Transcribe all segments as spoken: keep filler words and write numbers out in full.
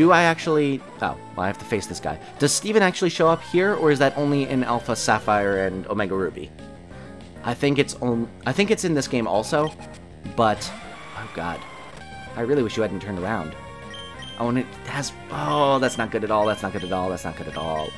Do I actually... Oh, well, I have to face this guy. Does Steven actually show up here, or is that only in Alpha, Sapphire, and Omega Ruby? I think it's on... I think it's in this game also, but... Oh, God. I really wish you hadn't turned around. Oh, and it has... Oh, that's not good at all. That's not good at all. That's not good at all.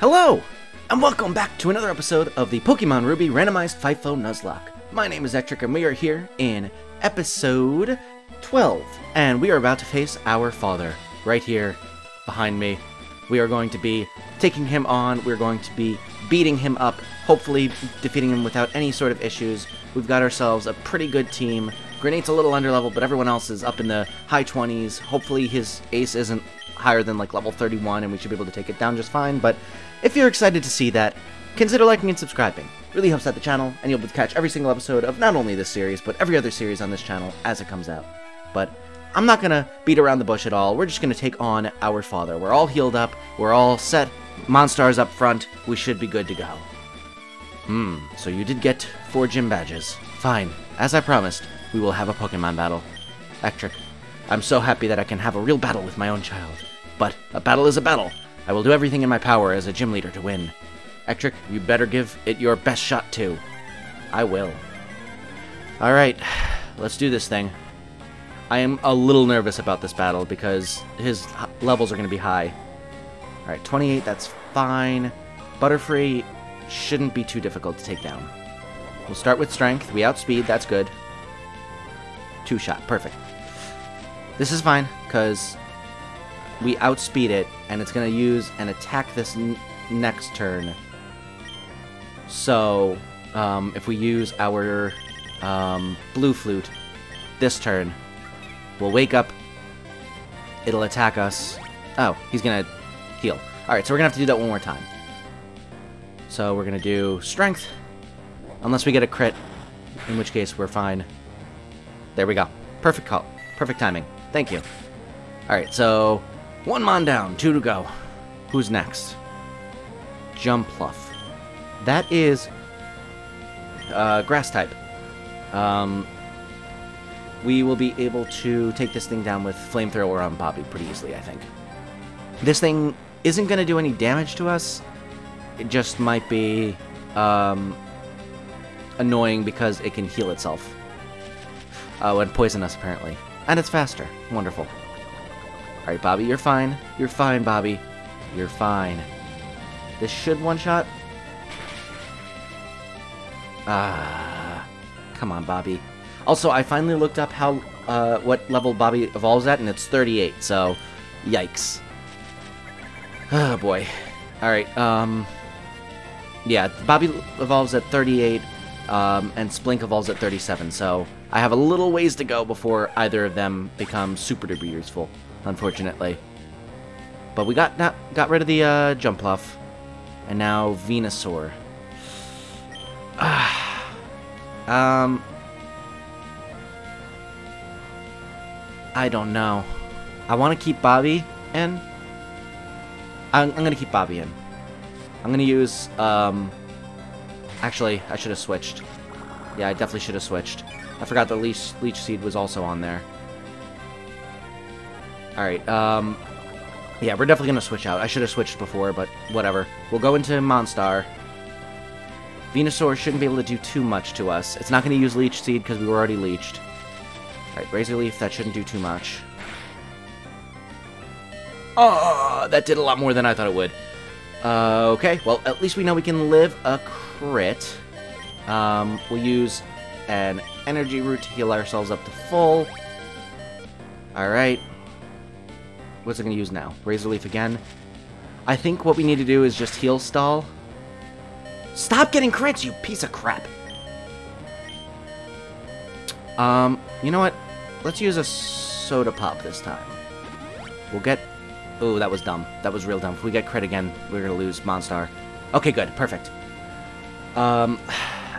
Hello, and welcome back to another episode of the Pokemon Ruby Randomized FIFO Nuzlocke. My name is Ectric, and we are here in episode twelve, and we are about to face our father, right here behind me. We are going to be taking him on, we're going to be beating him up, hopefully defeating him without any sort of issues. We've got ourselves a pretty good team. Grenade's a little underleveled, but everyone else is up in the high twenties. Hopefully his ace isn't higher than like level thirty-one, and we should be able to take it down just fine, but... If you're excited to see that, consider liking and subscribing. It really helps out the channel, and you'll be able to catch every single episode of not only this series, but every other series on this channel as it comes out. But I'm not going to beat around the bush at all. We're just going to take on our father. We're all healed up. We're all set. Monstar's up front. We should be good to go. Hmm, so you did get four gym badges. Fine. As I promised, we will have a Pokemon battle. Ectric, I'm so happy that I can have a real battle with my own child. But a battle is a battle. I will do everything in my power as a gym leader to win. Ectric, you better give it your best shot, too. I will. Alright, let's do this thing. I am a little nervous about this battle because his levels are going to be high. Alright, twenty-eight, that's fine. Butterfree shouldn't be too difficult to take down. We'll start with strength. We outspeed, that's good. Two shot, perfect. This is fine, because... we outspeed it, and it's going to use and attack this n next turn. So, um, if we use our um, blue flute this turn, we'll wake up, it'll attack us. Oh, he's going to heal. Alright, so we're going to have to do that one more time. So we're going to do strength, unless we get a crit, in which case we're fine. There we go. Perfect call. Perfect timing. Thank you. Alright, so... one mon down, two to go. Who's next? Jumpluff. That is uh, grass type. Um, we will be able to take this thing down with flamethrower on Bobby pretty easily, I think. This thing isn't going to do any damage to us. It just might be um, annoying because it can heal itself. Oh, and poison us apparently. And it's faster. Wonderful. Alright, Bobby, you're fine. You're fine, Bobby. You're fine. This should one-shot. Ah, come on, Bobby. Also, I finally looked up how uh, what level Bobby evolves at, and it's thirty-eight, so yikes. Oh, boy. Alright, um... yeah, Bobby evolves at thirty-eight, um, and Splink evolves at thirty-seven, so I have a little ways to go before either of them become super-duper useful. Unfortunately. But we got not, got rid of the uh, Jumpluff. And now Venusaur. um, I don't know. I want to keep Bobby in. I'm, I'm going to keep Bobby in. I'm going to use... Um, actually, I should have switched. Yeah, I definitely should have switched. I forgot the Leech, Leech Seed was also on there. Alright, um, yeah, we're definitely going to switch out. I should have switched before, but whatever. We'll go into Monstar. Venusaur shouldn't be able to do too much to us. It's not going to use Leech Seed because we were already leeched. Alright, Razor Leaf, that shouldn't do too much. Oh, that did a lot more than I thought it would. Uh, okay, well, at least we know we can live a crit. Um, we'll use an Energy Root to heal ourselves up to full. Alright. What's it going to use now? Razor Leaf again. I think what we need to do is just heal stall. Stop getting crits, you piece of crap! Um, you know what? Let's use a soda pop this time. We'll get... ooh, that was dumb. That was real dumb. If we get crit again, we're going to lose Monstar. Okay, good. Perfect. Um,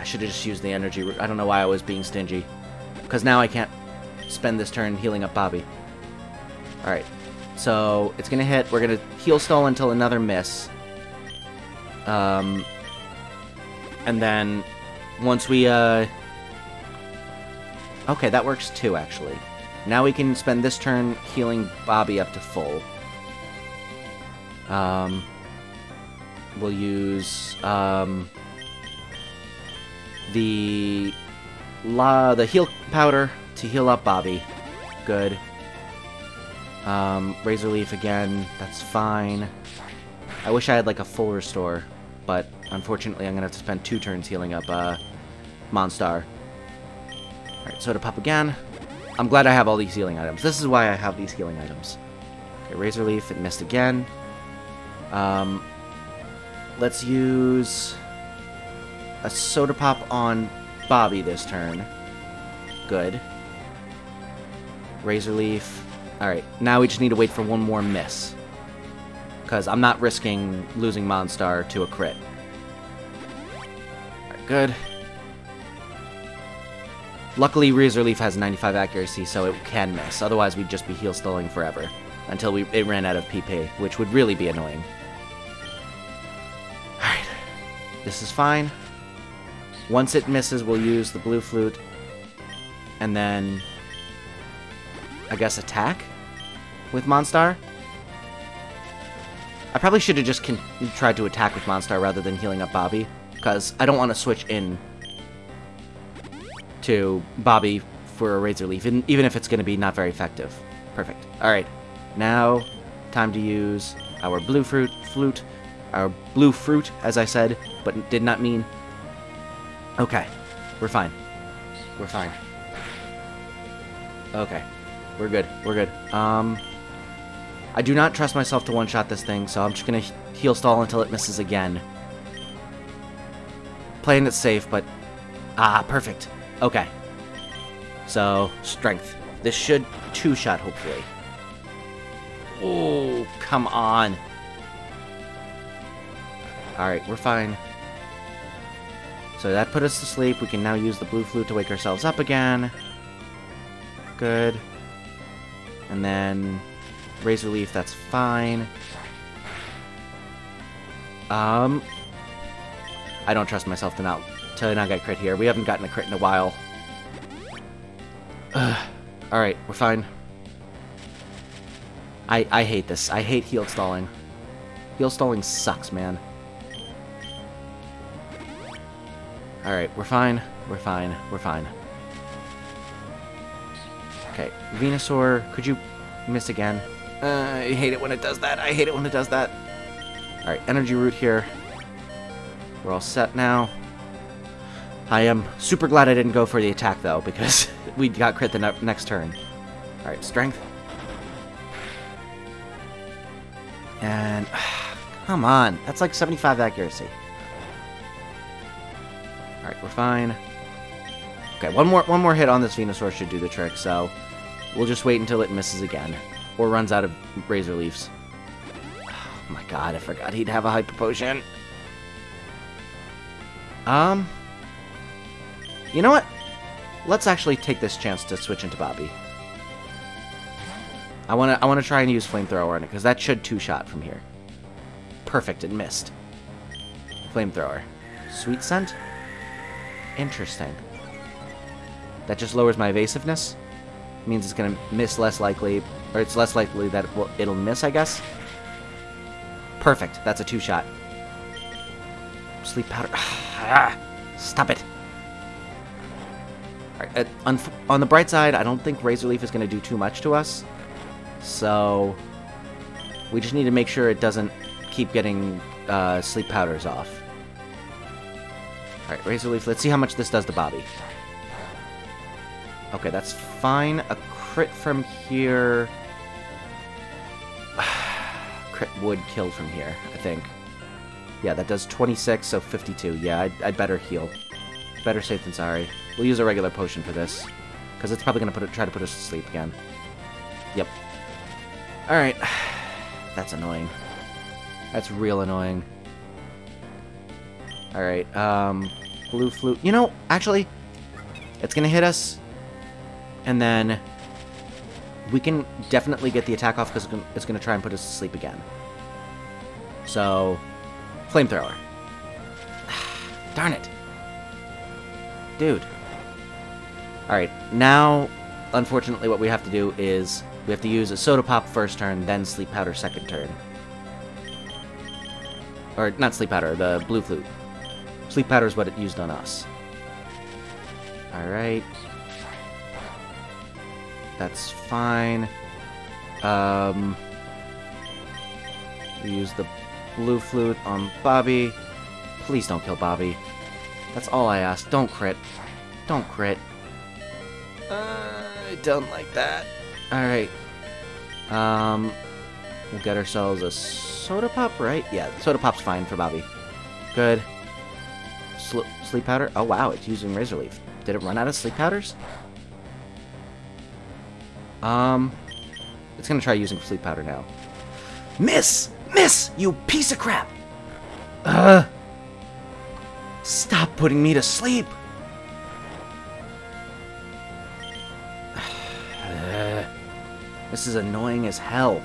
I should have just used the energy. I don't know why I was being stingy. Because now I can't spend this turn healing up Bobby. Alright. So, it's going to hit. We're going to heal Stall until another miss. Um, and then, once we, uh... okay, that works too, actually. Now we can spend this turn healing Bobby up to full. Um... We'll use, um... the... La, the heal powder to heal up Bobby. Good. Um, Razor Leaf again. That's fine. I wish I had, like, a full restore, but unfortunately I'm gonna have to spend two turns healing up, uh, Monstar. Alright, Soda Pop again. I'm glad I have all these healing items. This is why I have these healing items. Okay, Razor Leaf, it missed again. Um, let's use a Soda Pop on Bobby this turn. Good. Razor Leaf. Alright, now we just need to wait for one more miss. Because I'm not risking losing Monstar to a crit. Alright, good. Luckily, Razor Leaf has ninety-five accuracy, so it can miss. Otherwise, we'd just be heal stalling forever. Until we it ran out of P P, which would really be annoying. Alright. This is fine. Once it misses, we'll use the Blue Flute. And then... I guess attack? With Monstar? I probably should have just con tried to attack with Monstar rather than healing up Bobby, because I don't want to switch in to Bobby for a Razor Leaf, even if it's going to be not very effective. Perfect. Alright, now time to use our Blue Fruit, Flute, our Blue Fruit, as I said, but did not mean. Okay, we're fine. We're fine. Okay. We're good. We're good. Um, I do not trust myself to one-shot this thing, so I'm just going to heal stall until it misses again. Playing it safe, but... ah, perfect. Okay. So, strength. This should two-shot, hopefully. Oh, come on. Alright, we're fine. So that put us to sleep. We can now use the Blue Flute to wake ourselves up again. Good. And then Razor Leaf, that's fine. Um, I don't trust myself to not to not get crit here. We haven't gotten a crit in a while. Ugh. All right, we're fine. I I hate this. I hate heal stalling. Heal stalling sucks, man. All right, we're fine. We're fine. We're fine. Okay, Venusaur, could you miss again? Uh, I hate it when it does that. I hate it when it does that. Alright, Energy Root here. We're all set now. I am super glad I didn't go for the attack, though, because we got crit the ne next turn. Alright, Strength. And... come on. That's like seventy-five accuracy. Alright, we're fine. Okay, one more, one more hit on this Venusaur should do the trick, so we'll just wait until it misses again. Or runs out of Razor Leaves. Oh my god, I forgot he'd have a Hyper Potion. Um... You know what? Let's actually take this chance to switch into Bobby. I wanna, I wanna try and use Flamethrower on it, because that should two-shot from here. Perfect, it missed. Flamethrower. Sweet Scent? Interesting. That just lowers my evasiveness. It means it's going to miss less likely, or it's less likely that it will, it'll miss, I guess. Perfect. That's a two-shot. Sleep powder. Stop it. All right, on, on the bright side, I don't think Razor Leaf is going to do too much to us. So we just need to make sure it doesn't keep getting uh, sleep powders off. All right, Razor Leaf. Let's see how much this does to Bobby. Okay, that's fine. A crit from here... crit would kill from here, I think. Yeah, that does twenty-six, so fifty-two. Yeah, I'd, I'd better heal. Better safe than sorry. We'll use a regular potion for this, because it's probably going to put it, try to put us to sleep again. Yep. Alright. That's annoying. That's real annoying. Alright, um... Blue Flute. You know, actually, it's going to hit us, and then we can definitely get the attack off because it's going to try and put us to sleep again. So, Flamethrower. Darn it. Dude. Alright, now, unfortunately, what we have to do is we have to use a Soda Pop first turn, then Sleep Powder second turn. Or, not Sleep Powder, the Blue Flute. Sleep Powder is what it used on us. Alright. That's fine. Um, we use the Blue Flute on Bobby. Please don't kill Bobby. That's all I ask. Don't crit. Don't crit. Uh, I don't like that. Alright. Um, we'll get ourselves a Soda Pop, right? Yeah, Soda Pop's fine for Bobby. Good. Sl sleep Powder? Oh, wow, it's using Razor Leaf. Did it run out of Sleep Powders? Um, it's gonna try using Sleep Powder now. Miss! Miss! You piece of crap! Ugh! Stop putting me to sleep! This is annoying as hell.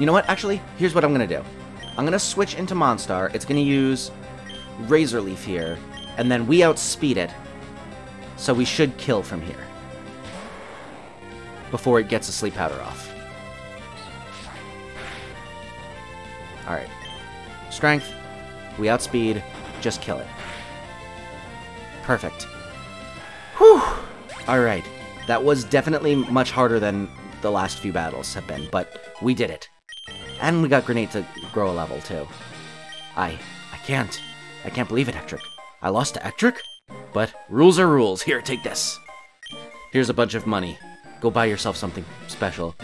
You know what? Actually, here's what I'm going to do. I'm going to switch into Monstar. It's going to use Razor Leaf here, and then we outspeed it, so we should kill from here before it gets a Sleep Powder off. Alright. Strength. We outspeed. Just kill it. Perfect. Whew! Alright. That was definitely much harder than the last few battles have been, but we did it. And we got Grenade to grow a level, too. I... I can't. I can't believe it, Ectric. I lost to Ectric? But rules are rules. Here, take this. Here's a bunch of money. Go buy yourself something special.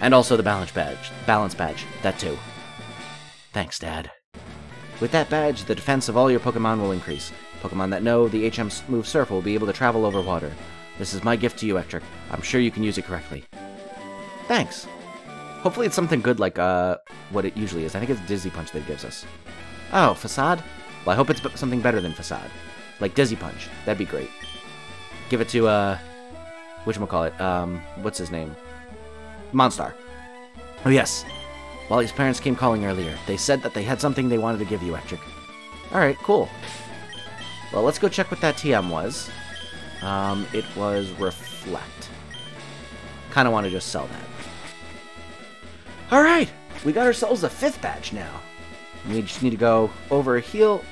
And also the balance badge. Balance badge. That, too. Thanks, Dad. With that badge, the defense of all your Pokemon will increase. Pokemon that know the H M move Surf will be able to travel over water. This is my gift to you, Ectric. I'm sure you can use it correctly. Thanks. Hopefully it's something good like uh, what it usually is. I think it's Dizzy Punch that it gives us. Oh, Facade? Well, I hope it's something better than Facade. Like Dizzy Punch. That'd be great. Give it to, uh... whatchamacallit? Um, what's his name? Monstar. Oh, yes. Wally's parents came calling earlier. They said that they had something they wanted to give you, Ectric. Alright, cool. Well, let's go check what that T M was. Um, it was Reflect. Kind of want to just sell that. Alright! We got ourselves a fifth badge now. We just need to go over a heel,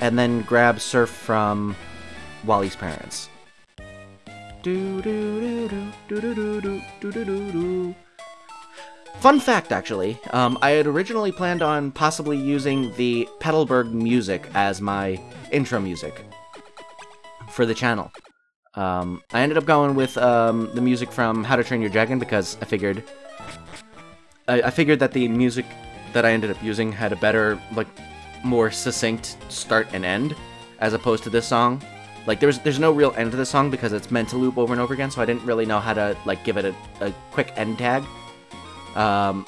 and then grab Surf from Wally's parents. Fun fact, actually. Um, I had originally planned on possibly using the Petalburg music as my intro music for the channel. Um, I ended up going with um, the music from How to Train Your Dragon because I figured I, I figured that the music that I ended up using had a better, like, more succinct start and end as opposed to this song. Like, there's there's no real end to this song because it's meant to loop over and over again, so I didn't really know how to, like, give it a, a quick end tag. Um,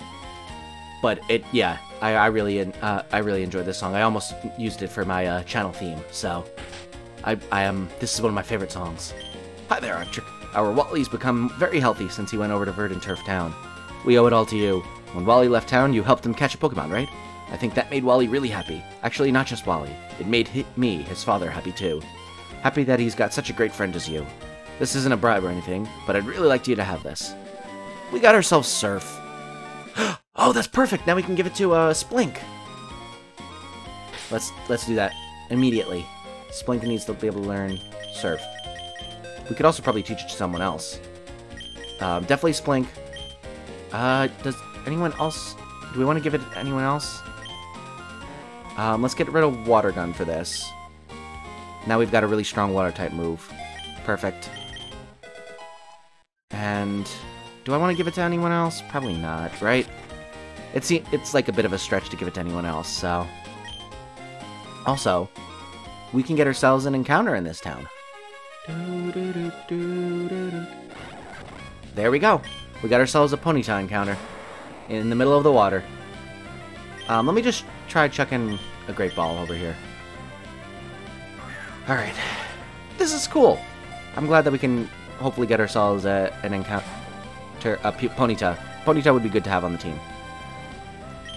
but it, yeah, I, I really uh, I really enjoyed this song. I almost used it for my uh, channel theme, so. I, I am. This is one of my favorite songs. Hi there, Archer. Our Wally's become very healthy since he went over to Verdant Turf Town. We owe it all to you. When Wally left town, you helped him catch a Pokemon, right? I think that made Wally really happy. Actually, not just Wally. It made hi me, his father, happy too. Happy that he's got such a great friend as you. This isn't a bribe or anything, but I'd really like you to have this. We got ourselves Surf. Oh, that's perfect. Now we can give it to uh, Splink. Let's let's do that immediately. Splink needs to be able to learn Surf. We could also probably teach it to someone else. Um, definitely Splink. Uh, does anyone else... Do we want to give it to anyone else? Um, let's get rid of Water Gun for this. Now we've got a really strong Water-type move. Perfect. And... do I want to give it to anyone else? Probably not, right? It's, it's like a bit of a stretch to give it to anyone else, so... Also... we can get ourselves an encounter in this town. There we go. We got ourselves a Ponyta encounter in the middle of the water. Um, let me just try chucking a Great Ball over here. Alright. This is cool. I'm glad that we can hopefully get ourselves a, an encounter... a Ponyta. Ponyta would be good to have on the team.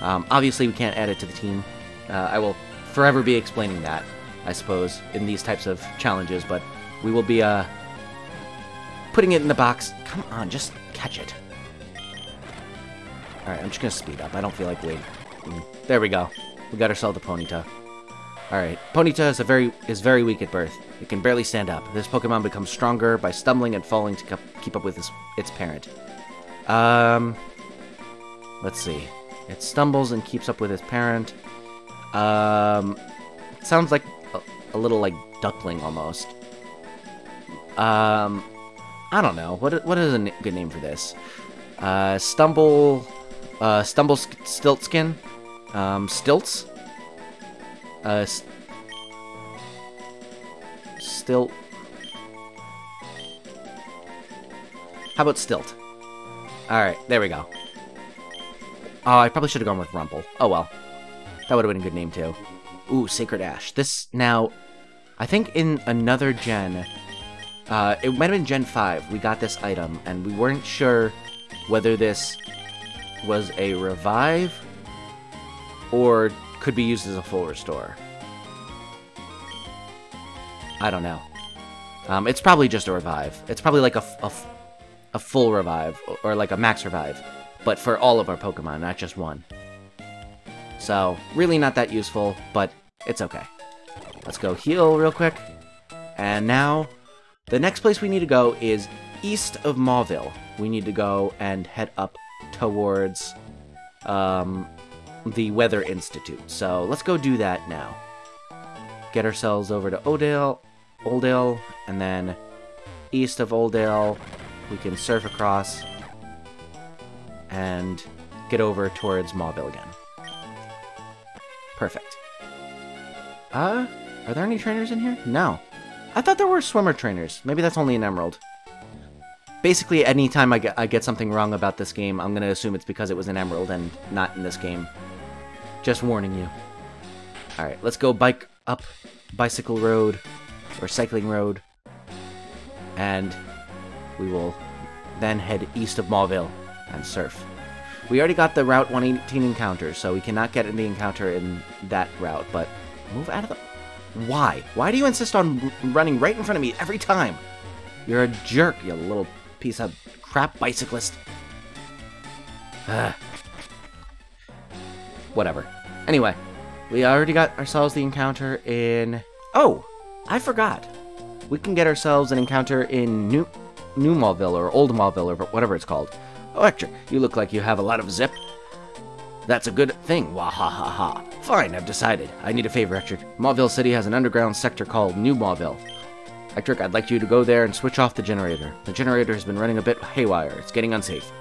Um, obviously, we can't add it to the team. Uh, I will forever be explaining that, I suppose, in these types of challenges, but we will be uh, putting it in the box. Come on, just catch it. Alright, I'm just going to speed up. I don't feel like waiting. There we go. We got ourselves a Ponyta. Alright, Ponyta is, a very, is very weak at birth. It can barely stand up. This Pokemon becomes stronger by stumbling and falling to keep up with its, its parent. Um, let's see. It stumbles and keeps up with its parent. Um, sounds like a, a little like duckling almost. Um, I don't know. What what is a n good name for this? Uh, stumble, uh, stumble stilt skin, um, stilts, uh, st stilt. How about stilt? All right, there we go. Oh, I probably should have gone with Rumple. Oh, well. That would have been a good name, too. Ooh, Sacred Ash. This, now, I think in another gen, uh, it might have been Gen five, we got this item, and we weren't sure whether this was a revive or could be used as a full restore. I don't know. Um, it's probably just a revive. It's probably like a, a, a full revive, or like a max revive. But for all of our Pokemon, not just one. So, really not that useful, but it's okay. Let's go heal real quick. And now, the next place we need to go is east of Mauville. We need to go and head up towards um, the Weather Institute. So, let's go do that now. Get ourselves over to Oldale, Oldale, and then east of Oldale, we can surf across and get over towards Mauville again. Perfect. Uh, are there any trainers in here? No. I thought there were swimmer trainers. Maybe that's only an emerald. Basically, anytime I get, I get something wrong about this game, I'm gonna assume it's because it was an emerald and not in this game. Just warning you. Alright, let's go bike up Bicycle Road, or Cycling Road, and we will then head east of Mauville and surf. We already got the Route one eighteen encounter, so we cannot get the encounter in that route, but move out of the... Why? Why do you insist on running right in front of me every time? You're a jerk, you little piece of crap bicyclist. Ugh. Whatever. Anyway, we already got ourselves the encounter in... Oh! I forgot. We can get ourselves an encounter in New, New Mauville, or Old Mauville, or whatever it's called. Oh, Ectric, you look like you have a lot of zip. That's a good thing, wahahaha. Fine, I've decided. I need a favor, Ectric. Mauville City has an underground sector called New Mauville. Ectric, I'd like you to go there and switch off the generator. The generator has been running a bit haywire. It's getting unsafe.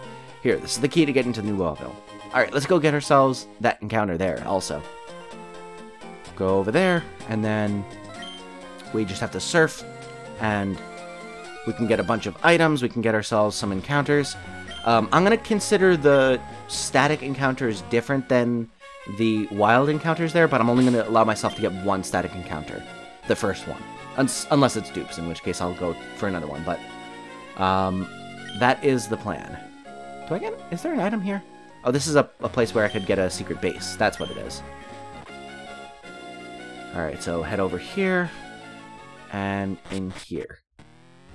Here, this is the key to get into New Mauville. Alright, let's go get ourselves that encounter there, also. Go over there, and then we just have to surf, and we can get a bunch of items, we can get ourselves some encounters. Um, I'm going to consider the static encounters different than the wild encounters there, but I'm only going to allow myself to get one static encounter. The first one. Un unless it's dupes, in which case I'll go for another one, but... Um, that is the plan. Do I get... Is there an item here? Oh, this is a, a place where I could get a secret base. That's what it is. Alright, so head over here. And in here.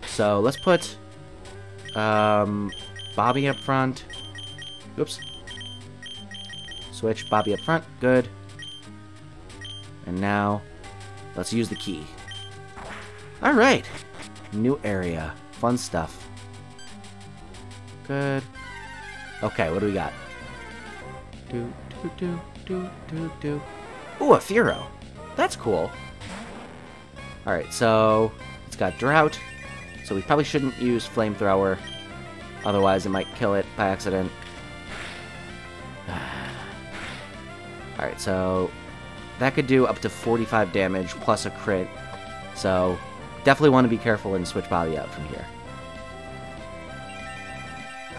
So, let's put... Um... Bobby up front. Oops. Switch Bobby up front. Good. And now, let's use the key. Alright! New area. Fun stuff. Good. Okay, what do we got? Do, do, do, do, do, do. Ooh, a Fearow. That's cool. Alright, so, it's got Drought. So we probably shouldn't use Flamethrower. Otherwise, it might kill it by accident. Alright, so that could do up to forty-five damage plus a crit. So definitely want to be careful and switch Bobby out from here.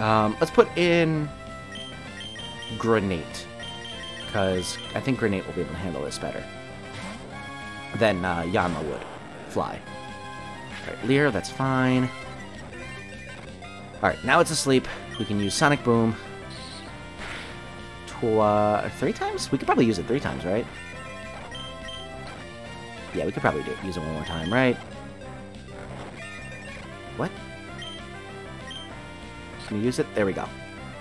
Um, let's put in Grenade. Because I think Grenade will be able to handle this better than uh, Yanma would. Fly. Alright, Leer, that's fine. Alright, now it's asleep. We can use Sonic Boom. Tw uh, three times? We could probably use it three times, right? Yeah, we could probably do it, use it one more time, right? What? Can we use it? There we go.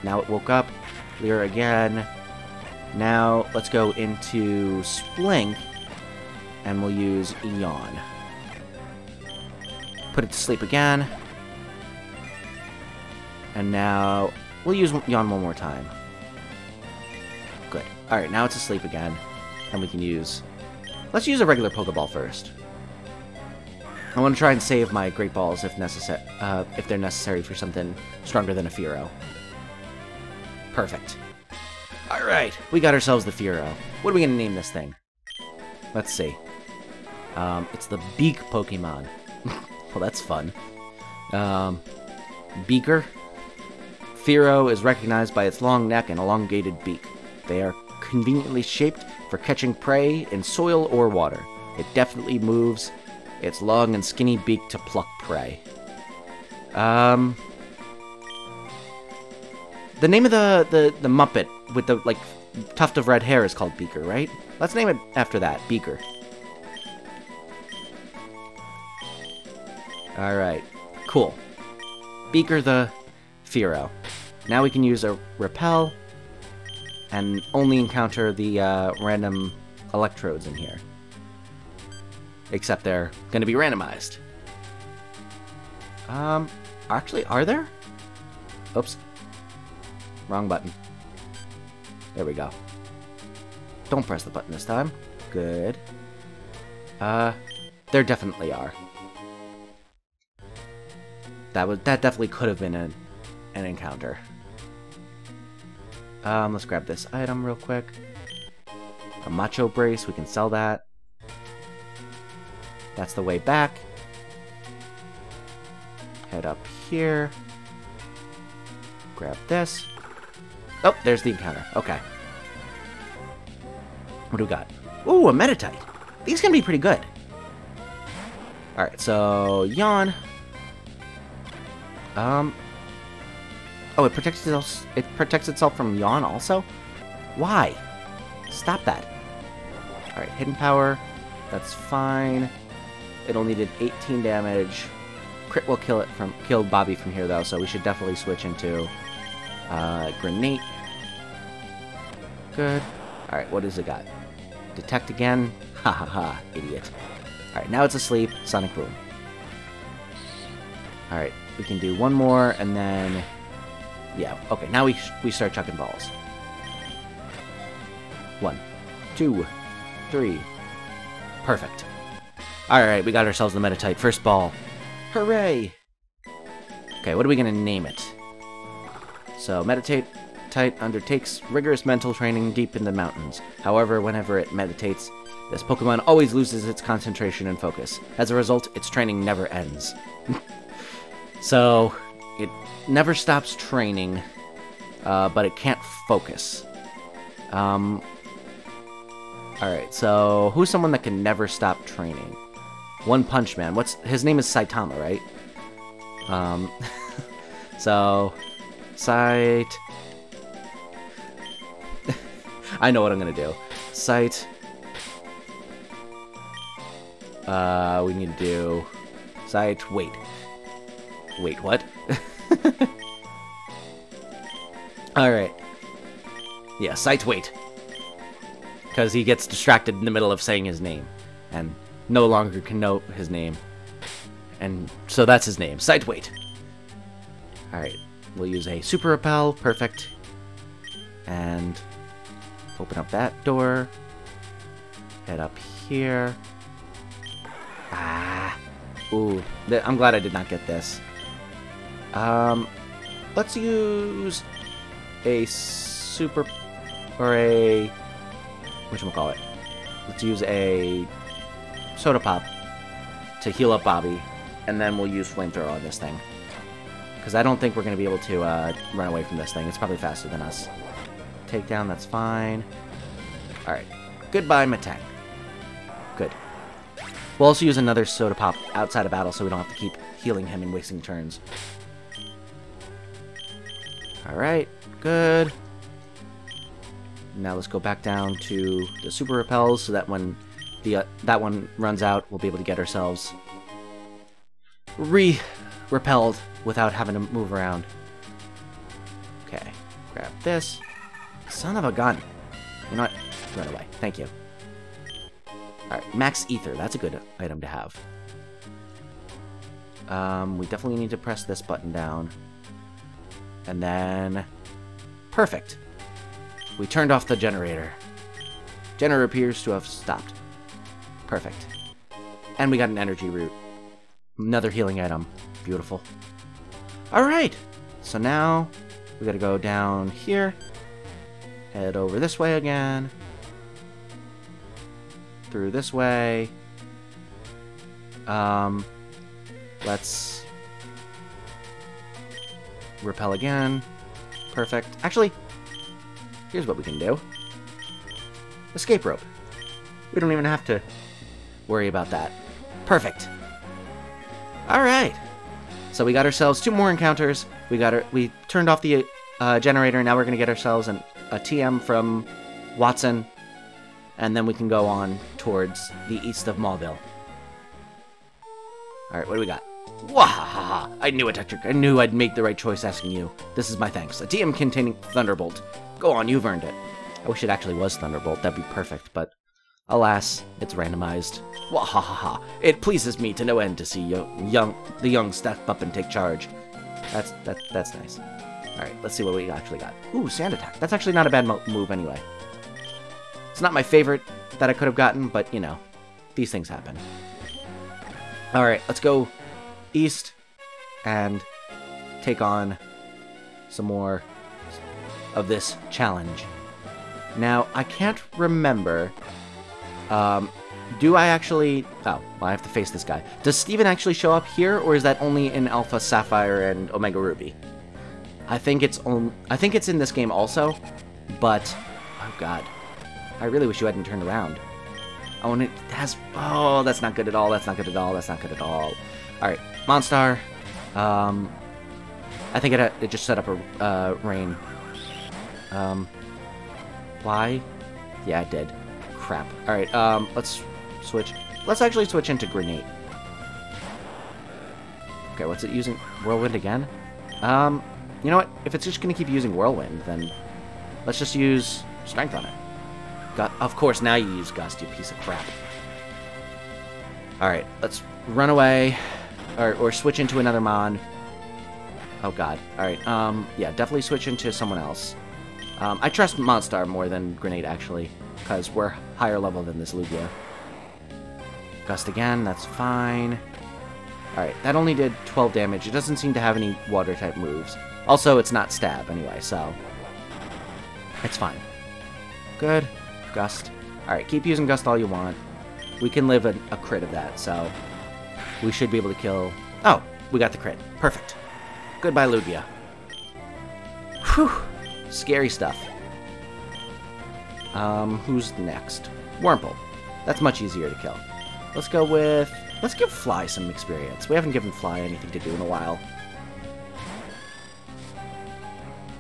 Now it woke up. Leer again. Now let's go into Splink, and we'll use Yawn. Put it to sleep again. And now we'll use Yawn one more time. Good. Alright, now it's asleep again. And we can use... Let's use a regular Pokeball first. I want to try and save my Great Balls if necessary, uh, if they're necessary for something stronger than a Fearow. Perfect. Alright, we got ourselves the Fearow. What are we going to name this thing? Let's see. Um, it's the Beak Pokemon. Well, that's fun. Um, Beaker. Fearow is recognized by its long neck and elongated beak. They are conveniently shaped for catching prey in soil or water. It definitely moves its long and skinny beak to pluck prey. Um, the name of the, the, the Muppet with the, like, tuft of red hair is called Beaker, right? Let's name it after that, Beaker. Alright, cool. Beaker the Fearow. Now we can use a Repel and only encounter the uh, random electrodes in here. Except they're going to be randomized. Um, actually, are there? Oops. Wrong button. There we go. Don't press the button this time. Good. Uh, there definitely are. That was that definitely could have been an, an encounter. Um, let's grab this item real quick. A macho brace, we can sell that. That's the way back. Head up here. Grab this. Oh, there's the encounter. Okay. What do we got? Ooh, a Meditite. These can be pretty good. Alright, so Yawn. Um. Oh, it protects itself. It protects itself from Yawn also. Why? Stop that. All right, Hidden Power. That's fine. It only did eighteen damage. Crit will kill it from killed Bobby from here though, so we should definitely switch into uh, Grenade. Good. All right, what does it got? Detect again. Ha ha ha, idiot. All right, now it's asleep. Sonic Boom. All right. We can do one more, and then... Yeah, okay, now we, sh we start chucking balls. One, two, three. Perfect. Alright, we got ourselves the Meditite. First ball. Hooray! Okay, what are we going to name it? So, Meditite undertakes rigorous mental training deep in the mountains. However, whenever it meditates, this Pokemon always loses its concentration and focus. As a result, its training never ends. So, it never stops training, uh, but it can't focus. Um, Alright, so who's someone that can never stop training? One Punch Man. What's his name is Saitama, right? Um, so, Sait... I know what I'm gonna do. Sait... Uh, we need to do... Sait Wait. Wait, what? Alright. Yeah, Sait Wait. Because he gets distracted in the middle of saying his name. And no longer can know his name. And so that's his name. Sait Wait. Alright. We'll use a Super Repel. Perfect. And open up that door. Head up here. Ah. Ooh. I'm glad I did not get this. Um, let's use a super, or a, whatchamacallit, let's use a soda pop to heal up Bobby, and then we'll use Flamethrower on this thing, because I don't think we're going to be able to, uh, run away from this thing. It's probably faster than us. Takedown, that's fine. Alright. Goodbye, Matang. Good. We'll also use another Soda Pop outside of battle so we don't have to keep healing him and wasting turns. Alright, good. Now let's go back down to the Super Repels so that when the uh, that one runs out, we'll be able to get ourselves re-repelled without having to move around. Okay, grab this. Son of a gun. You know what? Run away. Thank you. Alright, Max Ether. That's a good item to have. Um, we definitely need to press this button down. And then... perfect. We turned off the generator. Generator appears to have stopped. Perfect. And we got an energy root. Another healing item. Beautiful. Alright! So now, we gotta go down here. Head over this way again. Through this way. Um, let's repel again. Perfect. Actually, here's what we can do. Escape rope. We don't even have to worry about that. Perfect. All right. So we got ourselves two more encounters. We got our, we turned off the uh, generator, and now we're gonna get ourselves an, a T M from Watson. And then we can go on towards the east of Mauville. Alright, what do we got? Wahahaha! I knew it, Ectric. I knew I'd make the right choice asking you. This is my thanks. A T M containing Thunderbolt. Go on, you've earned it. I wish it actually was Thunderbolt. That'd be perfect, but alas, it's randomized. Wahahaha! It pleases me to no end to see yo young, the young step up and take charge. That's, that, that's nice. Alright, let's see what we actually got. Ooh, Sand Attack. That's actually not a bad mo move anyway. It's not my favorite that I could have gotten, but, you know, these things happen. Alright, let's go east and take on some more of this challenge. Now, I can't remember, um, do I actually... oh, well, I have to face this guy. Does Steven actually show up here, or is that only in Alpha, Sapphire, and Omega Ruby? I think it's on... I think it's in this game also, but... oh, God. I really wish you hadn't turned around. Oh, and it has... oh, that's not good at all. That's not good at all. That's not good at all. All right. Monstar. Um, I think it, it just set up a uh, rain. Um, why? Yeah, it did. Crap. All right. Um, let's switch. Let's actually switch into Grenade. Okay, what's it using? Whirlwind again? Um, you know what? If it's just going to keep using Whirlwind, then let's just use Strength on it. Got, of course, now you use Gust, you piece of crap. Alright, let's run away, or, or switch into another Mon. Oh, God. Alright, um, yeah, definitely switch into someone else. Um, I trust Monstar more than Grenade, actually, because we're higher level than this Lugia. Gust again, that's fine. Alright, that only did twelve damage. It doesn't seem to have any water-type moves. Also, it's not stab, anyway, so... it's fine. Good. Gust. Alright, keep using Gust all you want. We can live a, a crit of that, so we should be able to kill... oh, we got the crit. Perfect. Goodbye, Lugia. Whew. Scary stuff. Um, who's next? Wurmple. That's much easier to kill. Let's go with... let's give Fly some experience. We haven't given Fly anything to do in a while.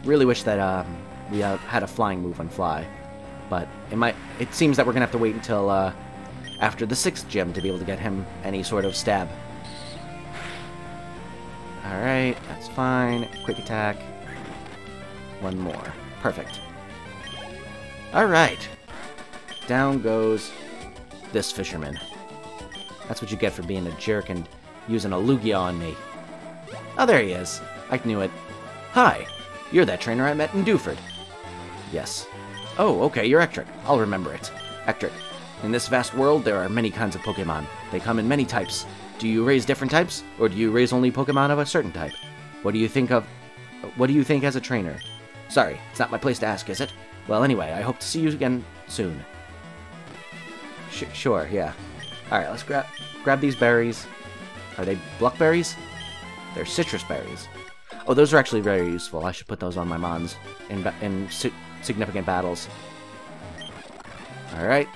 Really wish that um, we uh, had a flying move on Fly. But it might, it seems that we're going to have to wait until uh, after the sixth gym to be able to get him any sort of stab. Alright, that's fine. Quick attack. One more. Perfect. Alright. Down goes this fisherman. That's what you get for being a jerk and using a Lugia on me. Oh, there he is. I knew it. Hi. You're that trainer I met in Dewford. Yes. Oh, okay, you're Ectric. I'll remember it. Ectric, in this vast world, there are many kinds of Pokemon. They come in many types. Do you raise different types, or do you raise only Pokemon of a certain type? What do you think of... what do you think as a trainer? Sorry, it's not my place to ask, is it? Well, anyway, I hope to see you again soon. Sh sure, yeah. Alright, let's grab grab these berries. Are they Bluckberries? They're citrus berries. Oh, those are actually very useful. I should put those on my Mons in... in significant battles. Alright.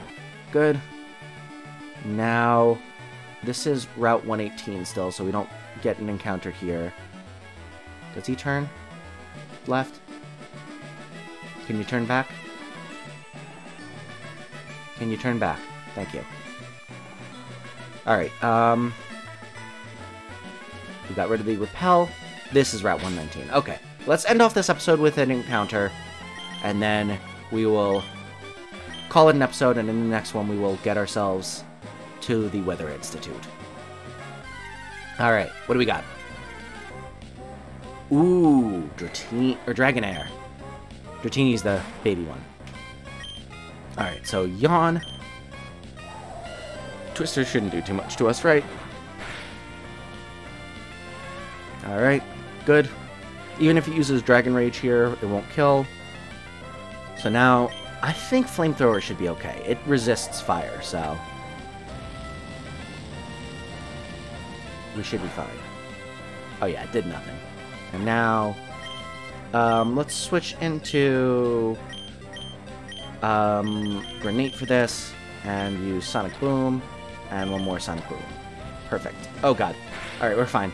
Good. Now, This is Route one eighteen still, so we don't get an encounter here. Does he turn left? Can you turn back? Can you turn back? Thank you. Alright, um... we got rid of the repel. This is Route one nineteen. Okay, let's end off this episode with an encounter, and then we will call it an episode, and in the next one we will get ourselves to the Weather Institute. Alright, what do we got? Ooh, Dratini, or Dragonair. Dratini's the baby one. Alright, so Yawn. Twister shouldn't do too much to us, right? Alright, good. Even if it uses Dragon Rage here, it won't kill. So now, I think Flamethrower should be okay. It resists fire, so... we should be fine. Oh yeah, it did nothing. And now... Um, let's switch into... Um, Grenade for this, and use Sonic Boom, and one more Sonic Boom. Perfect. Oh god. Alright, we're fine.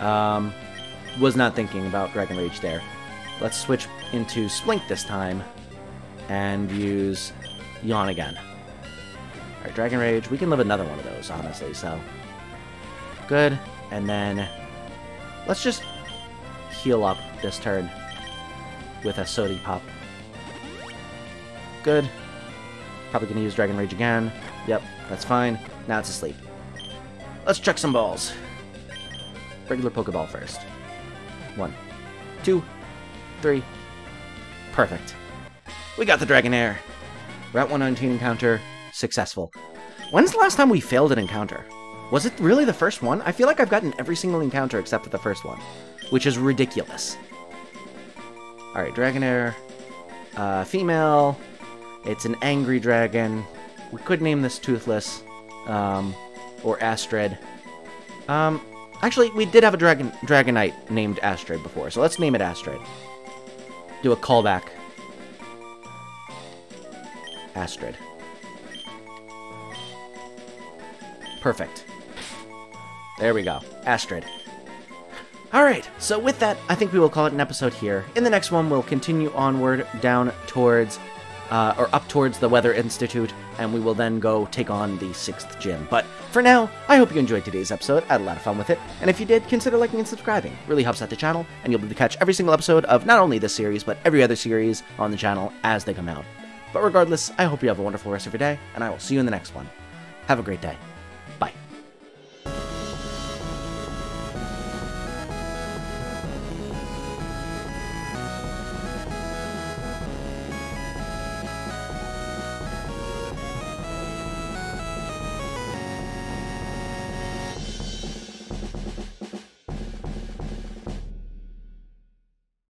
Um, was not thinking about Dragon Rage there. Let's switch into Splink this time, and use Yawn again. Alright, Dragon Rage. We can live another one of those, honestly, so... good. And then... let's just heal up this turn with a Sodi Pop. Good. Probably gonna use Dragon Rage again. Yep, that's fine. Now it's asleep. Let's chuck some balls. Regular Pokeball first. One, two, three. Perfect. We got the Dragonair. Route one nineteen encounter successful. When's the last time we failed an encounter? Was it really the first one? I feel like I've gotten every single encounter except for the first one, which is ridiculous. Alright, Dragonair. Uh, female. It's an angry dragon. We could name this Toothless. Um, or Astrid. Um, actually, we did have a dragon Dragonite named Astrid before, so let's name it Astrid. Do a callback. Astrid. Perfect. There we go. Astrid. Alright, so with that, I think we will call it an episode here. In the next one, we'll continue onward down towards, uh, or up towards the Weather Institute, and we will then go take on the sixth gym. But for now, I hope you enjoyed today's episode. I had a lot of fun with it, and if you did, consider liking and subscribing. It really helps out the channel, and you'll be able to catch every single episode of not only this series, but every other series on the channel as they come out. But regardless, I hope you have a wonderful rest of your day, and I will see you in the next one. Have a great day.